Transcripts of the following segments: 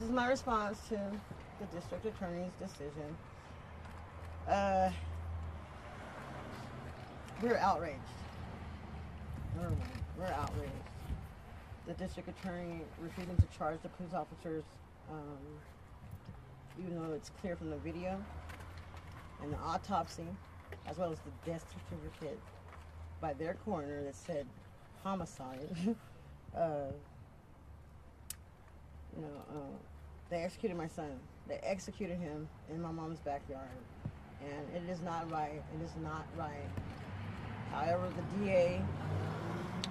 This is my response to the district attorney's decision. We're outraged. We're outraged. The district attorney refusing to charge the police officers, even though it's clear from the video and the autopsy, as well as the death certificate by their coroner that said homicide. They executed my son. They executed him in my mom's backyard. And it is not right. It is not right. However, the DA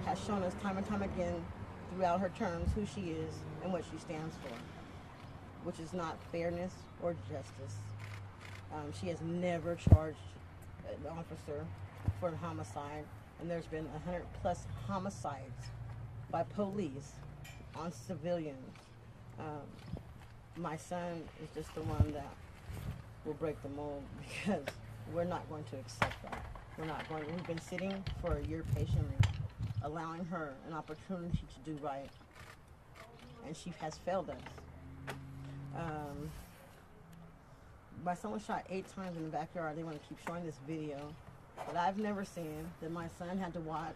has shown us time and time again throughout her terms who she is and what she stands for, which is not fairness or justice. She has never charged an officer for a homicide, and there's been 100+ homicides by police on civilians. My son is just the one that will break the mold, because we're not going to accept that. We're not going to. We've been sitting for a year patiently, allowing her an opportunity to do right, and she has failed us. My son was shot 8 times in the backyard. They want to keep showing this video that I've never seen, that my son had to watch.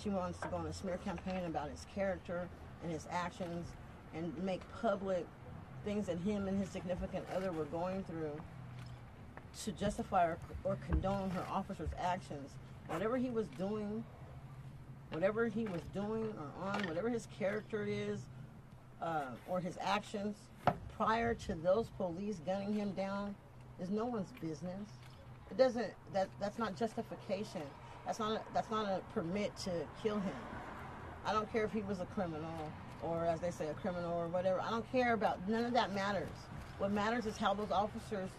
She wants to go on a smear campaign about his character and his actions, and make public things that him and his significant other were going through to justify or condone her officer's actions. Whatever he was doing or on, whatever his character is, or his actions prior to those police gunning him down is no one's business. It doesn't. That's not justification. That's not a permit to kill him. I don't care if he was a criminal, or as they say, a criminal or whatever. I don't care about, none of that matters. What matters is how those officers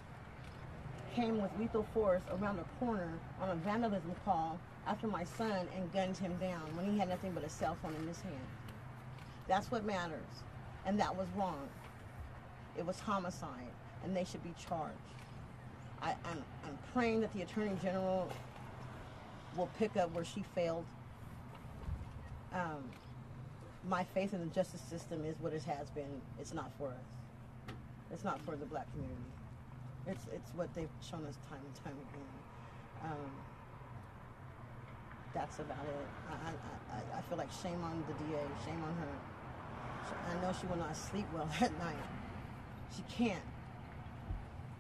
came with lethal force around a corner on a vandalism call after my son and gunned him down when he had nothing but a cell phone in his hand. That's what matters, and that was wrong. It was homicide, and they should be charged. I'm praying that the Attorney General will pick up where she failed. My faith in the justice system is what it has been. It's not for us. It's not for the black community. It's what they've shown us time and time again. That's about it. I feel like shame on the DA, shame on her. I know she will not sleep well at night. She can't.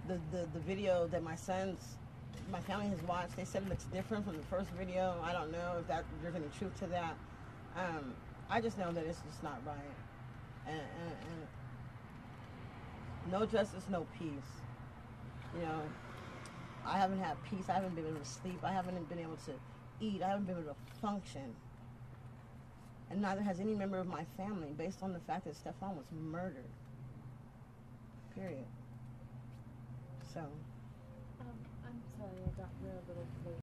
The video that my family has watched, they said it looks different from the first video. I don't know if there's any truth to that. I just know that it's just not right. And no justice, no peace. You know, I haven't had peace. I haven't been able to sleep. I haven't been able to eat. I haven't been able to function. And neither has any member of my family, based on the fact that Stephon was murdered. Period. So...